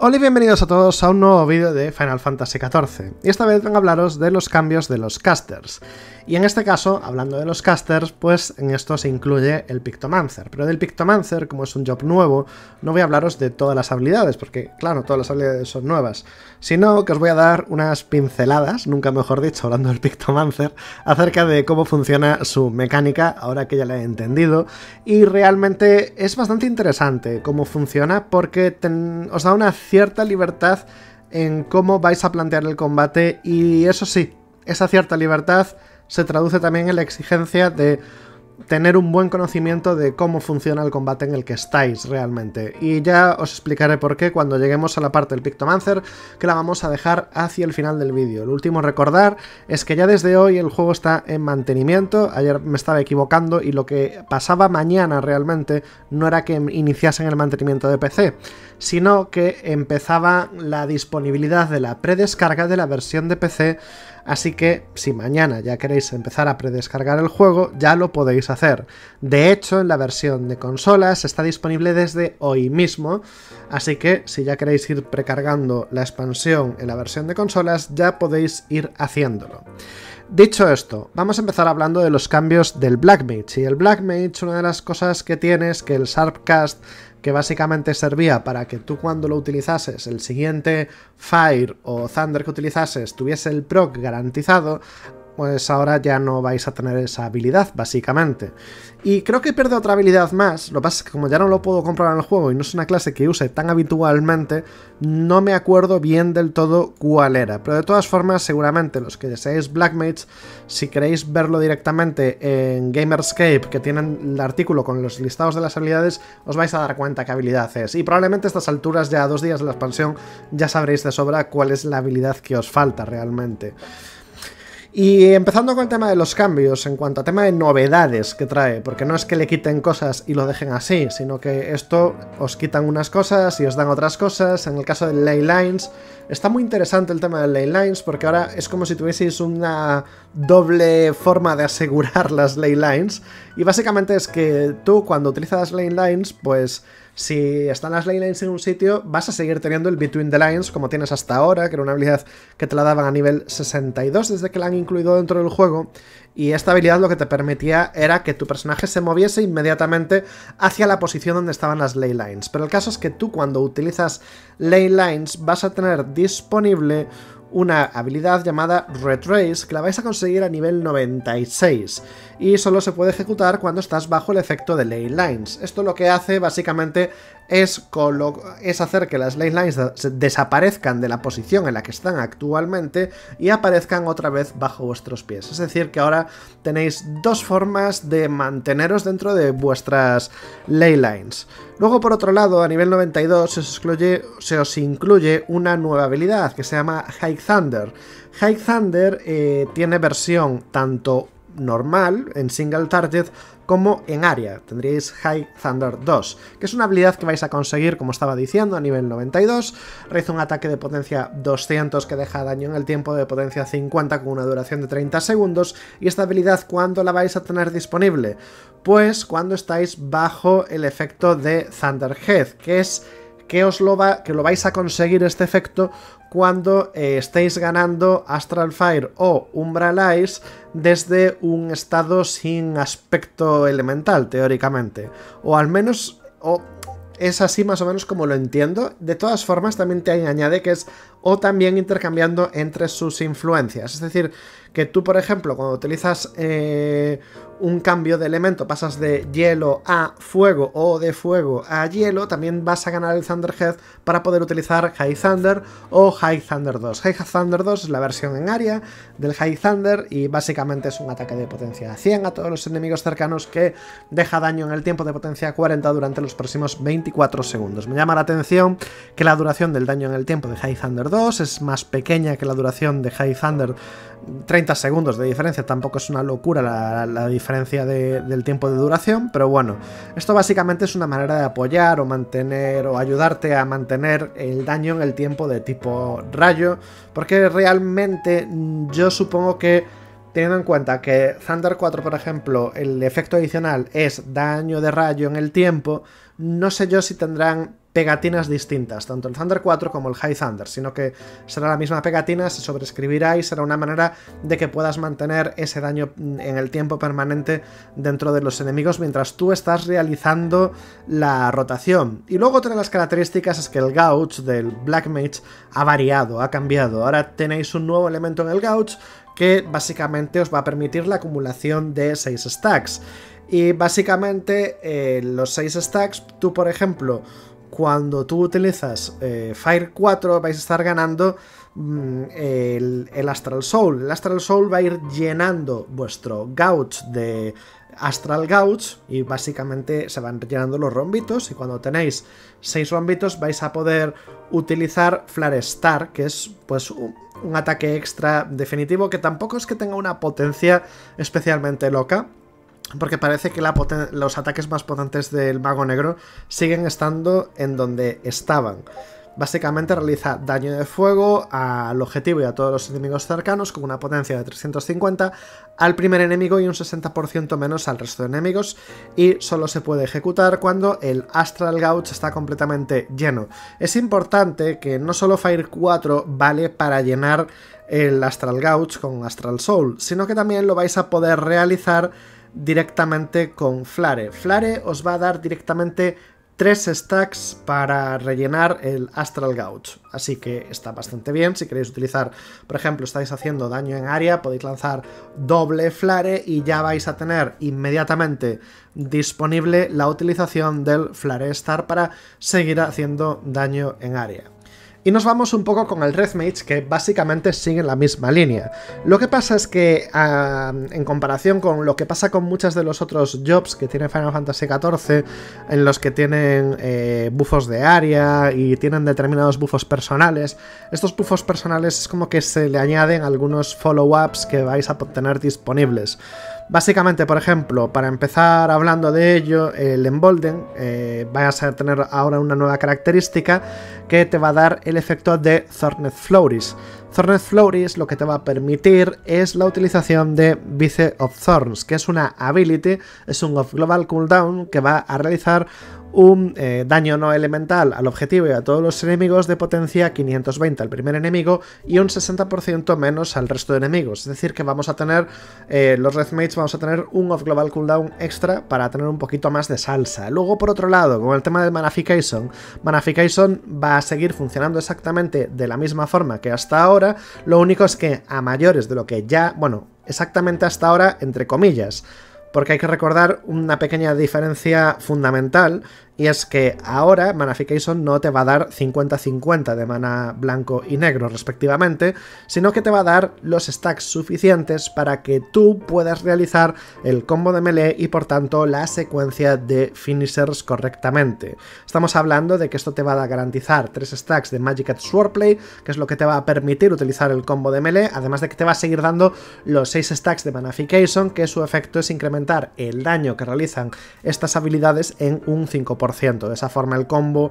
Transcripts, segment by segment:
Hola y bienvenidos a todos a un nuevo vídeo de Final Fantasy XIV, y esta vez vengo a hablaros de los cambios de los casters. Y en este caso, hablando de los casters, pues en esto se incluye el Pictomancer, pero del Pictomancer, como es un job nuevo, no voy a hablaros de todas las habilidades, porque claro, todas las habilidades son nuevas, sino que os voy a dar unas pinceladas, nunca mejor dicho, hablando del Pictomancer, acerca de cómo funciona su mecánica, ahora que ya la he entendido, y realmente es bastante interesante cómo funciona, porque os da una cierta libertad en cómo vais a plantear el combate, y eso sí, esa cierta libertad se traduce también en la exigencia de tener un buen conocimiento de cómo funciona el combate en el que estáis realmente, y ya os explicaré por qué cuando lleguemos a la parte del Pictomancer, que la vamos a dejar hacia el final del vídeo. Lo último recordar es que ya desde hoy el juego está en mantenimiento. Ayer me estaba equivocando y lo que pasaba mañana realmente no era que iniciasen el mantenimiento de PC, sino que empezaba la disponibilidad de la predescarga de la versión de PC. Así que si mañana ya queréis empezar a predescargar el juego, ya lo podéis hacer. De hecho, en la versión de consolas está disponible desde hoy mismo, así que si ya queréis ir precargando la expansión en la versión de consolas, ya podéis ir haciéndolo. Dicho esto, vamos a empezar hablando de los cambios del Black Mage. Y el Black Mage, una de las cosas que tiene es que el Sharpcast, que básicamente servía para que tú cuando lo utilizases, el siguiente Fire o Thunder que utilizases tuviese el proc garantizado, pues ahora ya no vais a tener esa habilidad, básicamente. Y creo que pierde otra habilidad más, lo que pasa es que como ya no lo puedo comprar en el juego y no es una clase que use tan habitualmente, no me acuerdo bien del todo cuál era. Pero de todas formas, seguramente los que deseáis Black Mage, si queréis verlo directamente en Gamerscape, que tienen el artículo con los listados de las habilidades, os vais a dar cuenta qué habilidad es. Y probablemente a estas alturas, ya a 2 días de la expansión, ya sabréis de sobra cuál es la habilidad que os falta realmente. Y empezando con el tema de los cambios, en cuanto a tema de novedades que trae, porque no es que le quiten cosas y lo dejen así, sino que esto os quitan unas cosas y os dan otras cosas. En el caso de Ley Lines, está muy interesante el tema de Ley Lines, porque ahora es como si tuvieseis una doble forma de asegurar las Ley Lines, y básicamente es que tú cuando utilizas Ley Lines, pues si están las Ley Lines en un sitio, vas a seguir teniendo el Between the Lines como tienes hasta ahora, que era una habilidad que te la daban a nivel 62 desde que la han incluido dentro del juego, y esta habilidad lo que te permitía era que tu personaje se moviese inmediatamente hacia la posición donde estaban las Ley Lines. Pero el caso es que tú cuando utilizas Ley Lines vas a tener disponible una habilidad llamada Retrace, que la vais a conseguir a nivel 96, y solo se puede ejecutar cuando estás bajo el efecto de Ley Lines. Esto lo que hace básicamente es hacer que las Ley Lines desaparezcan de la posición en la que están actualmente y aparezcan otra vez bajo vuestros pies. Es decir, que ahora tenéis dos formas de manteneros dentro de vuestras Ley Lines. Luego, por otro lado, a nivel 92 se os incluye una nueva habilidad que se llama High Thunder. High Thunder tiene versión tanto normal, en single target, como en área. Tendríais High Thunder 2, que es una habilidad que vais a conseguir, como estaba diciendo, a nivel 92. Realiza un ataque de potencia 200 que deja daño en el tiempo de potencia 50 con una duración de 30 segundos. Y esta habilidad, ¿cuándo la vais a tener disponible? Pues cuando estáis bajo el efecto de Thunderhead, que es que lo vais a conseguir este efecto cuando estéis ganando Astral Fire o Umbral Ice desde un estado sin aspecto elemental, teóricamente. O al menos es así más o menos como lo entiendo. De todas formas, también te añade que es o también intercambiando entre sus influencias. Es decir, que tú, por ejemplo, cuando utilizas un cambio de elemento, pasas de hielo a fuego o de fuego a hielo, también vas a ganar el Thunderhead para poder utilizar High Thunder o High Thunder 2. High Thunder 2 es la versión en área del High Thunder y básicamente es un ataque de potencia 100 a todos los enemigos cercanos que deja daño en el tiempo de potencia 40 durante los próximos 24 segundos. Me llama la atención que la duración del daño en el tiempo de High Thunder 2 es más pequeña que la duración de High Thunder. 30 segundos de diferencia, tampoco es una locura la diferencia del tiempo de duración, pero bueno, esto básicamente es una manera de apoyar o mantener o ayudarte a mantener el daño en el tiempo de tipo rayo, porque realmente yo supongo que, teniendo en cuenta que Thunder 4, por ejemplo, el efecto adicional es daño de rayo en el tiempo, no sé yo si tendrán pegatinas distintas, tanto el Thunder 4 como el High Thunder, sino que será la misma pegatina, se sobrescribirá y será una manera de que puedas mantener ese daño en el tiempo permanente dentro de los enemigos mientras tú estás realizando la rotación. Y luego otra de las características es que el Gauge del Black Mage ha variado, ha cambiado. Ahora tenéis un nuevo elemento en el Gauge que básicamente os va a permitir la acumulación de 6 stacks. Y básicamente los 6 stacks, tú por ejemplo, cuando tú utilizas Fire 4 vais a estar ganando el Astral Soul. El Astral Soul va a ir llenando vuestro Gauge de Astral Gauge y básicamente se van llenando los rombitos, y cuando tenéis 6 rombitos vais a poder utilizar Flare Star, que es pues un ataque extra definitivo que tampoco es que tenga una potencia especialmente loca, porque parece que los ataques más potentes del mago negro siguen estando en donde estaban. Básicamente realiza daño de fuego al objetivo y a todos los enemigos cercanos con una potencia de 350 al primer enemigo y un 60% menos al resto de enemigos, y solo se puede ejecutar cuando el Astral Gauge está completamente lleno. Es importante que no solo Fire 4 vale para llenar el Astral Gauge con Astral Soul, sino que también lo vais a poder realizar directamente con Flare. Flare os va a dar directamente 3 stacks para rellenar el Astral Gauge, así que está bastante bien. Si queréis utilizar, por ejemplo, estáis haciendo daño en área, podéis lanzar doble Flare y ya vais a tener inmediatamente disponible la utilización del Flare Star para seguir haciendo daño en área. Y nos vamos un poco con el Red Mage, que básicamente sigue la misma línea. Lo que pasa es que, en comparación con lo que pasa con muchos de los otros jobs que tiene Final Fantasy XIV, en los que tienen bufos de área y tienen determinados bufos personales, estos bufos personales es como que se le añaden algunos follow-ups que vais a tener disponibles. Básicamente, por ejemplo, para empezar hablando de ello, el Embolden vas a tener ahora una nueva característica que te va a dar el efecto de Thorned Flowers. Thorned Flowers lo que te va a permitir es la utilización de Vice of Thorns, que es una ability, es un off-global cooldown que va a realizar un daño no elemental al objetivo y a todos los enemigos de potencia 520 al primer enemigo y un 60% menos al resto de enemigos. Es decir, que vamos a tener, los Red Mages vamos a tener un off global cooldown extra para tener un poquito más de salsa. Luego, por otro lado, con el tema del Manafication, Manafication va a seguir funcionando exactamente de la misma forma que hasta ahora, lo único es que a mayores de lo que ya, bueno, exactamente hasta ahora, entre comillas, porque hay que recordar una pequeña diferencia fundamental, y es que ahora Manafication no te va a dar 50-50 de mana blanco y negro respectivamente, sino que te va a dar los stacks suficientes para que tú puedas realizar el combo de melee y por tanto la secuencia de finishers correctamente. Estamos hablando de que esto te va a garantizar 3 stacks de Magic at Swordplay, que es lo que te va a permitir utilizar el combo de melee, además de que te va a seguir dando los 6 stacks de Manafication, que su efecto es incrementar el daño que realizan estas habilidades en un 5%. De esa forma el combo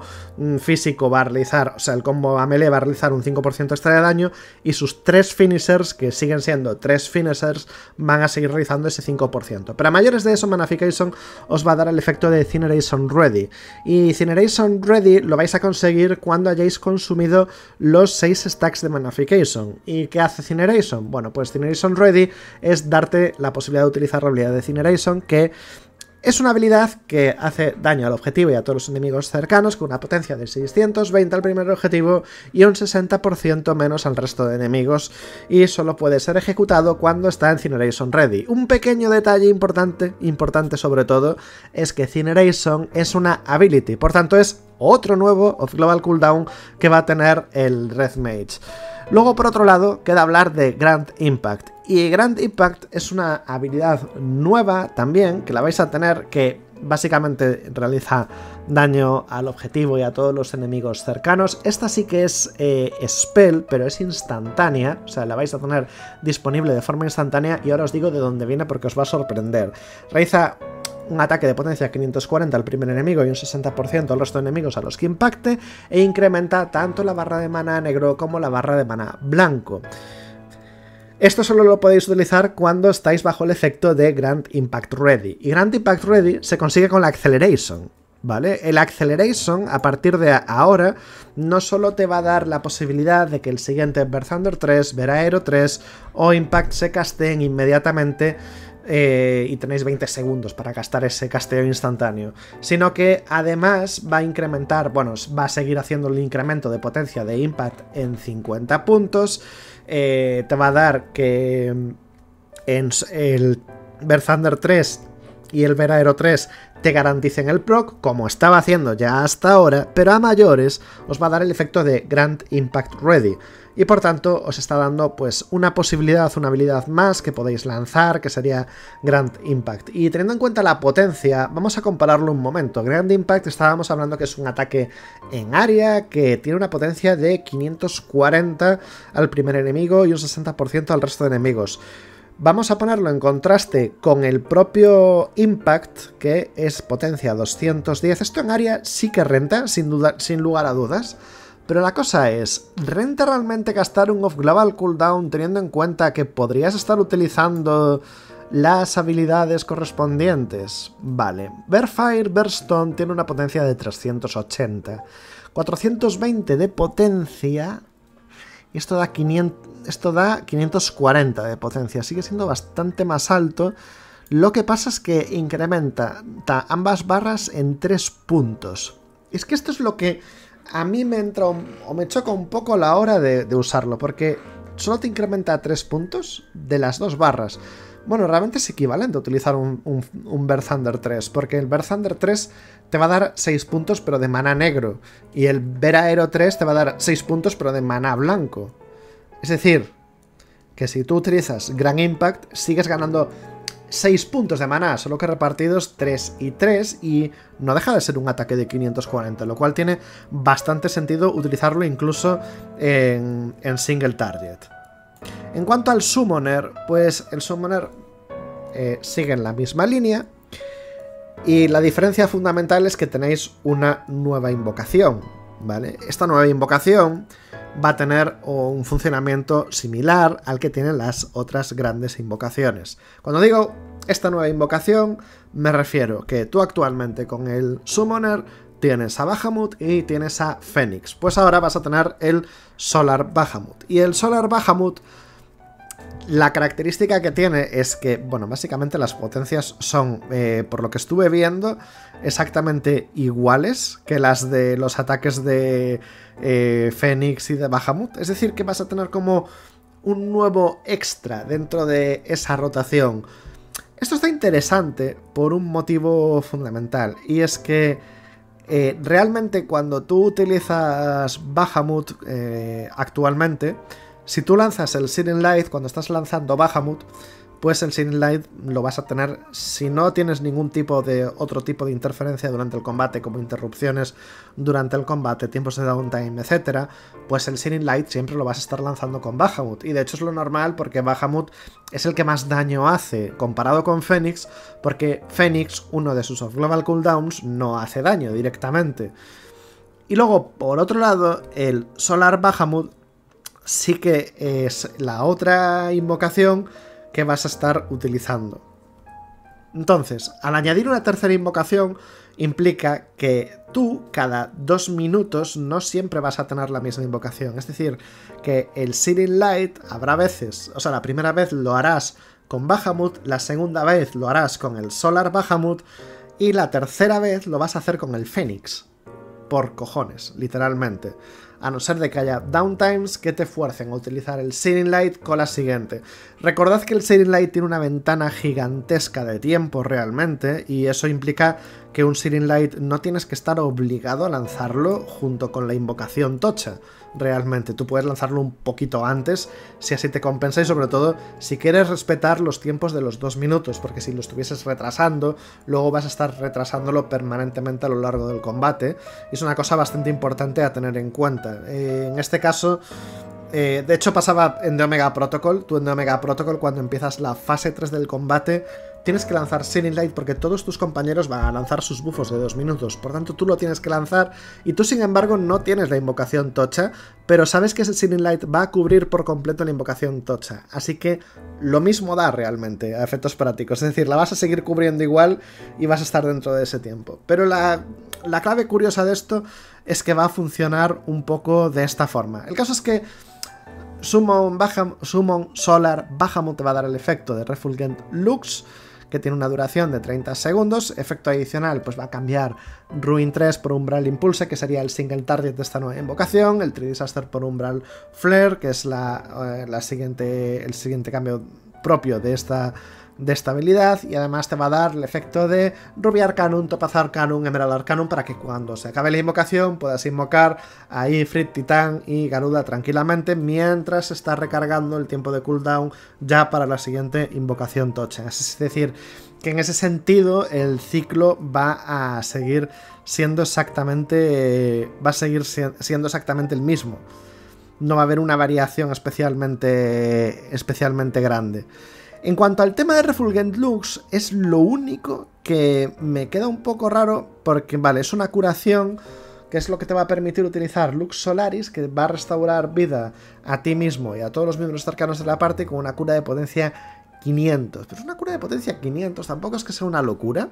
físico va a realizar, o sea, el combo a melee va a realizar un 5% extra de daño, y sus 3 finishers, que siguen siendo 3 finishers, van a seguir realizando ese 5%. Pero a mayores de eso, Manafication os va a dar el efecto de Cineration Ready. Y Cineration Ready lo vais a conseguir cuando hayáis consumido los 6 stacks de Manafication. ¿Y qué hace Cineration? Bueno, pues Cineration Ready es darte la posibilidad de utilizar la habilidad de Cineration, que es una habilidad que hace daño al objetivo y a todos los enemigos cercanos con una potencia de 620 al primer objetivo y un 60% menos al resto de enemigos, y solo puede ser ejecutado cuando está en Cineration Ready. Un pequeño detalle importante sobre todo, es que Cineration es una ability, por tanto es otro nuevo off global cooldown que va a tener el Red Mage. Luego, por otro lado, queda hablar de Grand Impact. Y Grand Impact es una habilidad nueva también, que la vais a tener, que básicamente realiza daño al objetivo y a todos los enemigos cercanos. Esta sí que es spell, pero es instantánea, o sea, la vais a tener disponible de forma instantánea, y ahora os digo de dónde viene porque os va a sorprender. Realiza un ataque de potencia 540 al primer enemigo y un 60% al resto de enemigos a los que impacte, e incrementa tanto la barra de mana negro como la barra de mana blanco. Esto solo lo podéis utilizar cuando estáis bajo el efecto de Grand Impact Ready, y Grand Impact Ready se consigue con la Acceleration. ¿vale? El Acceleration, a partir de ahora, no solo te va a dar la posibilidad de que el siguiente Verthunder 3, Veraero 3 o Impact se casteen inmediatamente y tenéis 20 segundos para gastar ese casteo instantáneo, sino que además va a incrementar, bueno, va a seguir haciendo el incremento de potencia de Impact en 50 puntos, te va a dar que en el Verthunder 3 y el Veraero 3 te garanticen el proc, como estaba haciendo ya hasta ahora, pero a mayores os va a dar el efecto de Grand Impact Ready, y por tanto os está dando pues una posibilidad, una habilidad más que podéis lanzar, que sería Grand Impact. Y teniendo en cuenta la potencia, vamos a compararlo un momento. Grand Impact, estábamos hablando que es un ataque en área que tiene una potencia de 540 al primer enemigo y un 60% al resto de enemigos. Vamos a ponerlo en contraste con el propio Impact, que es potencia 210. Esto en área sí que renta, sin lugar a dudas. Pero la cosa es, ¿renta realmente gastar un off-global cooldown teniendo en cuenta que podrías estar utilizando las habilidades correspondientes? Vale, Verfire, Verstone tiene una potencia de 380. 420 de potencia... Y esto da 540 de potencia, sigue siendo bastante más alto. Lo que pasa es que incrementa ambas barras en 3 puntos. Es que esto es lo que a mí me entra o me choca un poco a la hora de usarlo, porque solo te incrementa 3 puntos de las dos barras. Bueno, realmente es equivalente a utilizar un Verthunder 3, porque el Verthunder 3 te va a dar 6 puntos pero de maná negro, y el Veraero 3 te va a dar 6 puntos pero de maná blanco. Es decir, que si tú utilizas Grand Impact sigues ganando 6 puntos de maná, solo que repartidos 3 y 3, y no deja de ser un ataque de 540, lo cual tiene bastante sentido utilizarlo incluso en single target. En cuanto al Summoner, pues el Summoner sigue en la misma línea, y la diferencia fundamental es que tenéis una nueva invocación, ¿vale? Esta nueva invocación va a tener un funcionamiento similar al que tienen las otras grandes invocaciones. Cuando digo esta nueva invocación, me refiero que tú actualmente con el Summoner tienes a Bahamut y tienes a Fénix. Pues ahora vas a tener el Solar Bahamut. Y el Solar Bahamut, la característica que tiene es que, bueno, básicamente las potencias son, por lo que estuve viendo, exactamente iguales que las de los ataques de Fénix y de Bahamut. Es decir, que vas a tener como un nuevo extra dentro de esa rotación. Esto está interesante por un motivo fundamental, y es que realmente cuando tú utilizas Bahamut actualmente, si tú lanzas el Siren Light, cuando estás lanzando Bahamut, pues el Siren Light lo vas a tener, si no tienes ningún tipo de otro tipo de interferencia durante el combate, como interrupciones durante el combate, tiempos de downtime, etc., pues el Siren Light siempre lo vas a estar lanzando con Bahamut. Y de hecho es lo normal, porque Bahamut es el que más daño hace comparado con Fénix, porque Fénix, uno de sus off-global cooldowns, no hace daño directamente. Y luego, por otro lado, el Solar Bahamut sí que es la otra invocación que vas a estar utilizando. Entonces, al añadir una tercera invocación, implica que tú cada 2 minutos no siempre vas a tener la misma invocación. Es decir, que el Searing Light habrá veces, o sea, la primera vez lo harás con Bahamut, la segunda vez lo harás con el Solar Bahamut y la tercera vez lo vas a hacer con el Fénix. Por cojones, literalmente. A no ser de que haya downtimes que te fuercen a utilizar el Siren Light con la siguiente. Recordad que el Siren Light tiene una ventana gigantesca de tiempo realmente, y eso implica que un Siren Light no tienes que estar obligado a lanzarlo junto con la invocación tocha. Realmente, tú puedes lanzarlo un poquito antes, si así te compensa, y sobre todo si quieres respetar los tiempos de los 2 minutos, porque si lo estuvieses retrasando, luego vas a estar retrasándolo permanentemente a lo largo del combate. Es una cosa bastante importante a tener en cuenta. En este caso, de hecho pasaba en The Omega Protocol. Tú en The Omega Protocol, cuando empiezas la fase 3 del combate, tienes que lanzar Siren Light porque todos tus compañeros van a lanzar sus buffos de 2 minutos, por tanto tú lo tienes que lanzar y tú sin embargo no tienes la invocación tocha, pero sabes que ese Siren Light va a cubrir por completo la invocación tocha, así que lo mismo da realmente a efectos prácticos, es decir, la vas a seguir cubriendo igual y vas a estar dentro de ese tiempo, pero la clave curiosa de esto es que va a funcionar un poco de esta forma. El caso es que Summon Solar Bahamut te va a dar el efecto de Refulgent Lux, que tiene una duración de 30 segundos. Efecto adicional, pues va a cambiar Ruin 3 por Umbral Impulse, que sería el single target de esta nueva invocación, el Tree Disaster por Umbral Flare, que es el siguiente cambio propio de esta habilidad, y además te va a dar el efecto de Ruby Arcanum, Topaz Arcanum, Emerald Arcanum, para que cuando se acabe la invocación puedas invocar a Ifrit, Titán y Garuda tranquilamente mientras está recargando el tiempo de cooldown ya para la siguiente invocación tocha. Es decir, que en ese sentido el ciclo va a seguir siendo exactamente el mismo. No va a haber una variación especialmente grande. En cuanto al tema de Refulgent Lux, es lo único que me queda un poco raro, porque vale, es una curación que es lo que te va a permitir utilizar Lux Solaris, que va a restaurar vida a ti mismo y a todos los miembros cercanos de la party con una cura de potencia 500. Pero es una cura de potencia 500, tampoco es que sea una locura.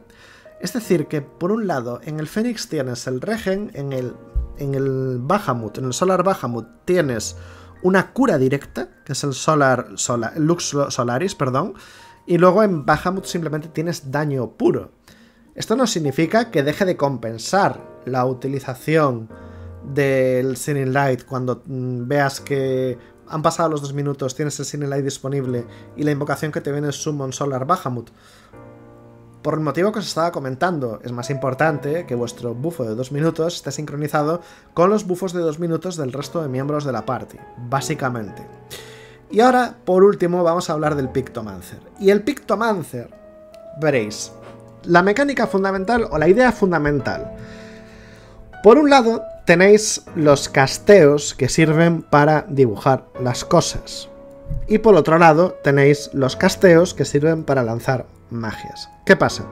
Es decir, que por un lado en el Fénix tienes el Regen, en el Bahamut, en el Solar Bahamut tienes una cura directa, que es el Lux Solaris, perdón, y luego en Bahamut simplemente tienes daño puro. Esto no significa que deje de compensar la utilización del Siren Light cuando veas que han pasado los 2 minutos, tienes el Siren Light disponible y la invocación que te viene es Summon Solar Bahamut. Por el motivo que os estaba comentando, es más importante que vuestro bufo de 2 minutos esté sincronizado con los bufos de 2 minutos del resto de miembros de la party, básicamente. Y ahora, por último, vamos a hablar del Pictomancer. Y el Pictomancer, veréis, la mecánica fundamental o la idea fundamental. Por un lado, tenéis los casteos que sirven para dibujar las cosas. Y por otro lado, tenéis los casteos que sirven para lanzar magias. ¿Qué pasa?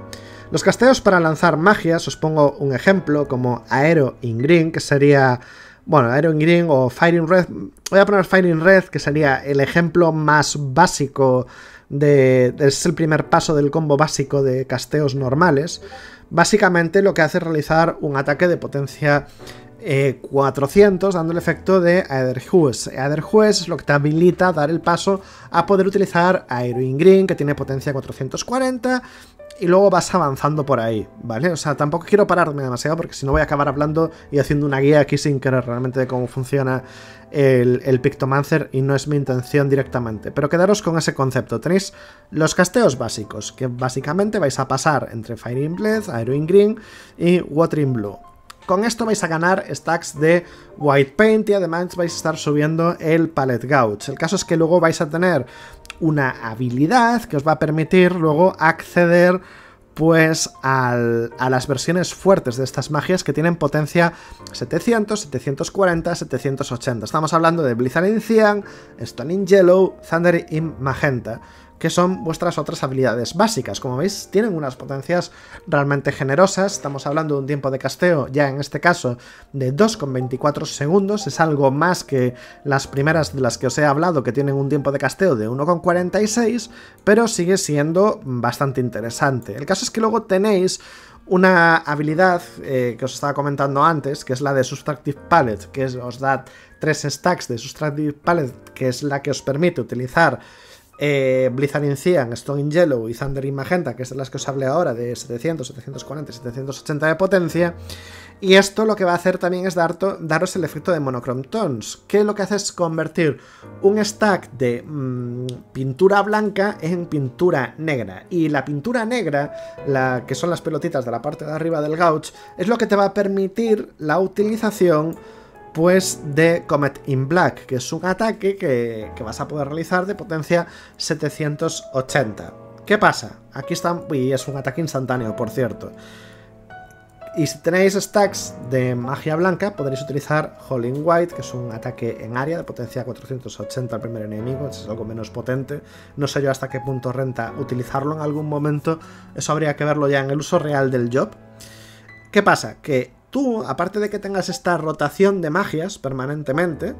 Los casteos para lanzar magias, os pongo un ejemplo, como Aero in Green, que sería... bueno, Aero in Green o Firing Red. Voy a poner Firing Red, que sería el ejemplo más básico de... es el primer paso del combo básico de casteos normales. Básicamente lo que hace es realizar un ataque de potencia 400, dando el efecto de Aetherhues. Aetherhues es lo que te habilita a dar el paso a poder utilizar Aero in Green, que tiene potencia 440, y luego vas avanzando por ahí, ¿vale? O sea, tampoco quiero pararme demasiado porque si no voy a acabar hablando y haciendo una guía aquí sin querer realmente de cómo funciona el Pictomancer, y no es mi intención directamente. Pero quedaros con ese concepto. Tenéis los casteos básicos, que básicamente vais a pasar entre Fire in Blood, Aero in Green y Water in Blue. Con esto vais a ganar stacks de White Paint y además vais a estar subiendo el Palette Gauge. El caso es que luego vais a tener una habilidad que os va a permitir luego acceder pues a las versiones fuertes de estas magias que tienen potencia 700, 740, 780. Estamos hablando de Blizzard in Cyan, Stone in Yellow, Thunder in Magenta, que son vuestras otras habilidades básicas. Como veis, tienen unas potencias realmente generosas. Estamos hablando de un tiempo de casteo, ya en este caso, de 2,24 segundos. Es algo más que las primeras de las que os he hablado, que tienen un tiempo de casteo de 1,46, pero sigue siendo bastante interesante. El caso es que luego tenéis una habilidad que os estaba comentando antes, que es la de Subtractive Palette, que os da 3 stacks de Subtractive Palette, que es la que os permite utilizar Blizzard in Cyan, Stone in Yellow y Thunder in Magenta, que es de las que os hablé ahora, de 700, 740 y 780 de potencia. Y esto lo que va a hacer también es daros el efecto de Monochrome Tones, que lo que hace es convertir un stack de pintura blanca en pintura negra. Y la pintura negra, la que son las pelotitas de la parte de arriba del gauge, es lo que te va a permitir la utilización pues de Comet in Black, que es un ataque que vas a poder realizar de potencia 780. ¿Qué pasa? Aquí está... y es un ataque instantáneo, por cierto. Y si tenéis stacks de magia blanca, podréis utilizar Howling White, que es un ataque en área de potencia 480 al primer enemigo. Es algo menos potente. No sé yo hasta qué punto renta utilizarlo en algún momento. Eso habría que verlo ya en el uso real del job. ¿Qué pasa? Que tú, aparte de que tengas esta rotación de magias permanentemente,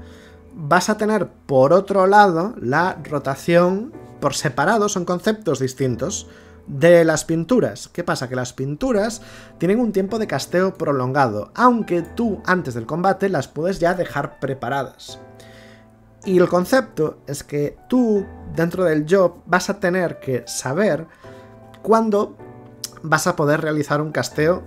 vas a tener, por otro lado, la rotación por separado. Son conceptos distintos de las pinturas. ¿Qué pasa? Que las pinturas tienen un tiempo de casteo prolongado, aunque tú antes del combate las puedes ya dejar preparadas. Y el concepto es que tú, dentro del job, vas a tener que saber cuándo vas a poder realizar un casteo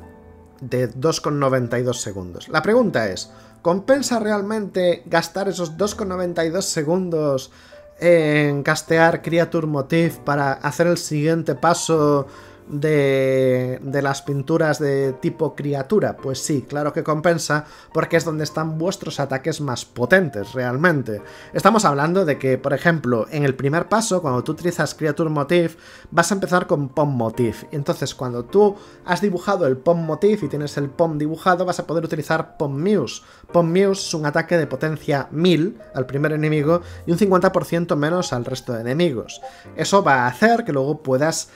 de 2,92 segundos. La pregunta es, ¿compensa realmente gastar esos 2,92 segundos en castear Creature Motif para hacer el siguiente paso de las pinturas de tipo criatura? Pues sí, claro que compensa, porque es donde están vuestros ataques más potentes realmente. Estamos hablando de que, por ejemplo, en el primer paso, cuando tú utilizas Creature Motif, vas a empezar con Pom Motif. Entonces, cuando tú has dibujado el Pom Motif y tienes el Pom dibujado, vas a poder utilizar Pom Muse. Pom Muse es un ataque de potencia 1000 al primer enemigo y un 50% menos al resto de enemigos. Eso va a hacer que luego puedas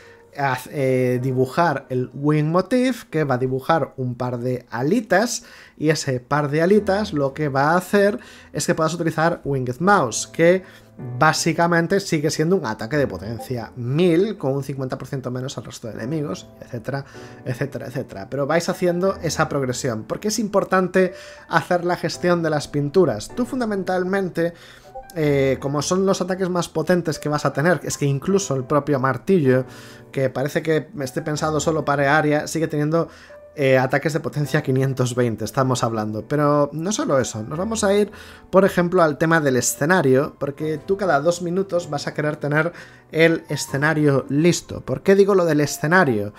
dibujar el Wing Motif, que va a dibujar un par de alitas, y ese par de alitas lo que va a hacer es que puedas utilizar Winged Mouse, que básicamente sigue siendo un ataque de potencia 1000 con un 50% menos al resto de enemigos, etcétera, etcétera, etcétera. Pero vais haciendo esa progresión, porque es importante hacer la gestión de las pinturas. Tú fundamentalmente, como son los ataques más potentes que vas a tener, es que incluso el propio martillo, que parece que esté pensado solo para área, sigue teniendo ataques de potencia 520, estamos hablando. Pero no solo eso, nos vamos a ir, por ejemplo, al tema del escenario, porque tú cada 2 minutos vas a querer tener el escenario listo. ¿Por qué digo lo del escenario?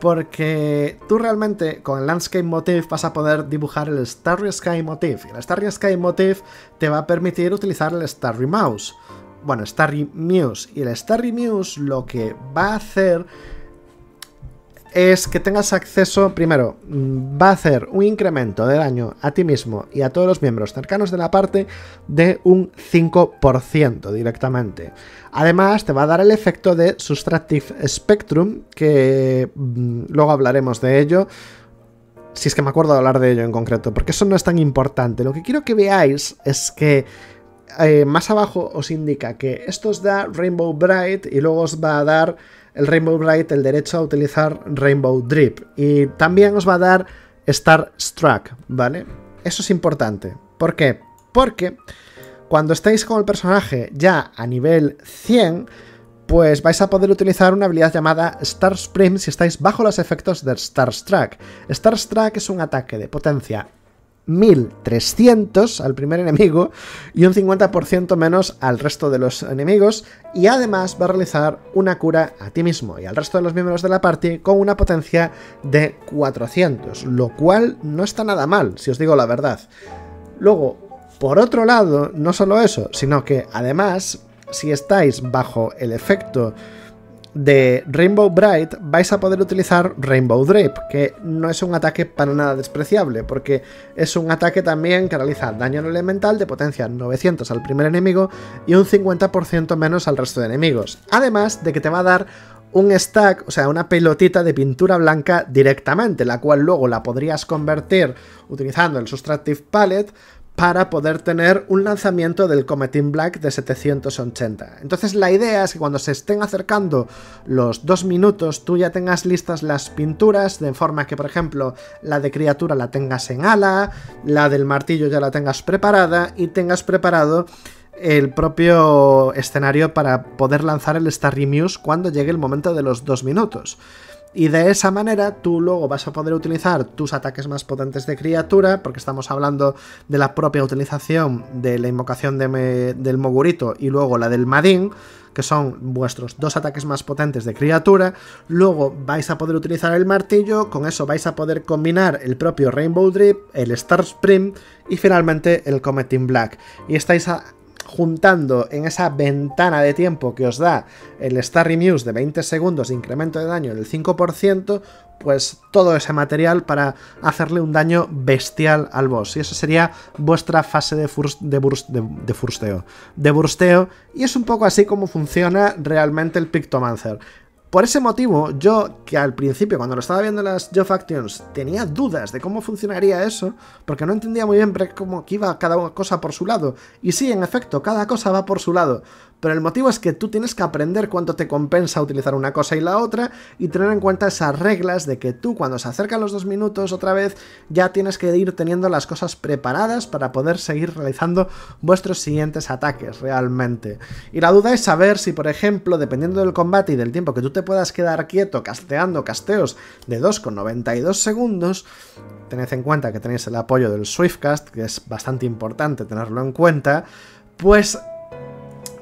Porque tú realmente con el Landscape Motif vas a poder dibujar el Starry Sky Motif. Y el Starry Sky Motif te va a permitir utilizar el Starry Mouse. Bueno, Starry Muse. Y el Starry Muse lo que va a hacer es que tengas acceso, primero, va a hacer un incremento de daño a ti mismo y a todos los miembros cercanos de la parte de un 5% directamente. Además, te va a dar el efecto de Subtractive Spectrum, que luego hablaremos de ello, si es que me acuerdo de hablar de ello en concreto, porque eso no es tan importante. Lo que quiero que veáis es que más abajo os indica que esto os da Rainbow Bright y luego os va a dar el Rainbow Bright el derecho a utilizar Rainbow Drip, y también os va a dar Star Struck, ¿vale? Eso es importante. ¿Por qué? Porque cuando estéis con el personaje ya a nivel 100, pues vais a poder utilizar una habilidad llamada Star Spring si estáis bajo los efectos de Star Struck. Star Struck es un ataque de potencia 1300 al primer enemigo y un 50% menos al resto de los enemigos, y además va a realizar una cura a ti mismo y al resto de los miembros de la party con una potencia de 400, lo cual no está nada mal, si os digo la verdad. Luego, por otro lado, no solo eso, sino que además, si estáis bajo el efecto de Rainbow Bright, vais a poder utilizar Rainbow Drip, que no es un ataque para nada despreciable, porque es un ataque también que realiza daño elemental de potencia 900 al primer enemigo y un 50% menos al resto de enemigos, además de que te va a dar un stack, o sea, una pelotita de pintura blanca directamente, la cual luego la podrías convertir utilizando el Subtractive Palette para poder tener un lanzamiento del Comet in Black de 780. Entonces la idea es que cuando se estén acercando los 2 minutos, tú ya tengas listas las pinturas, de forma que, por ejemplo, la de criatura la tengas en ala, la del martillo ya la tengas preparada, y tengas preparado el propio escenario para poder lanzar el Starry Muse cuando llegue el momento de los 2 minutos. Y de esa manera tú luego vas a poder utilizar tus ataques más potentes de criatura, porque estamos hablando de la propia utilización de la invocación del Mogurito y luego la del Madin, que son vuestros 2 ataques más potentes de criatura. Luego vais a poder utilizar el martillo, con eso vais a poder combinar el propio Rainbow Drip, el Star Spring y finalmente el Comet in Black. Y estáis juntando en esa ventana de tiempo que os da el Starry Muse de 20 segundos de incremento de daño del 5%, pues todo ese material para hacerle un daño bestial al boss. Y eso sería vuestra fase de bursteo. Y es un poco así como funciona realmente el Pictomancer. Por ese motivo, yo, que al principio, cuando lo estaba viendo en las Job Factions, tenía dudas de cómo funcionaría eso, porque no entendía muy bien cómo iba cada cosa por su lado. Y sí, en efecto, cada cosa va por su lado. Pero el motivo es que tú tienes que aprender cuánto te compensa utilizar una cosa y la otra, y tener en cuenta esas reglas de que tú, cuando se acercan los 2 minutos otra vez, ya tienes que ir teniendo las cosas preparadas para poder seguir realizando vuestros siguientes ataques realmente. Y la duda es saber si, por ejemplo, dependiendo del combate y del tiempo que tú te puedas quedar quieto casteando casteos de 2,92 segundos. Tened en cuenta que tenéis el apoyo del Swiftcast, que es bastante importante tenerlo en cuenta. Pues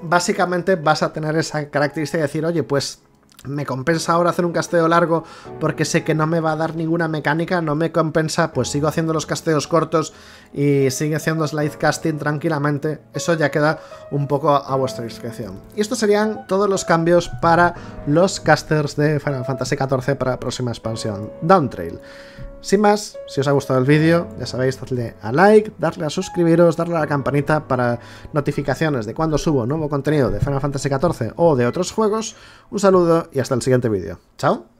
básicamente vas a tener esa característica de decir, oye, pues me compensa ahora hacer un casteo largo porque sé que no me va a dar ninguna mecánica, no me compensa, pues sigo haciendo los casteos cortos y sigue haciendo slide casting tranquilamente. Eso ya queda un poco a vuestra discreción. Y estos serían todos los cambios para los casters de Final Fantasy XIV para la próxima expansión, Downtrail. Sin más, si os ha gustado el vídeo, ya sabéis, dadle a like, darle a suscribiros, darle a la campanita para notificaciones de cuando subo nuevo contenido de Final Fantasy XIV o de otros juegos. Un saludo y hasta el siguiente vídeo. ¡Chao!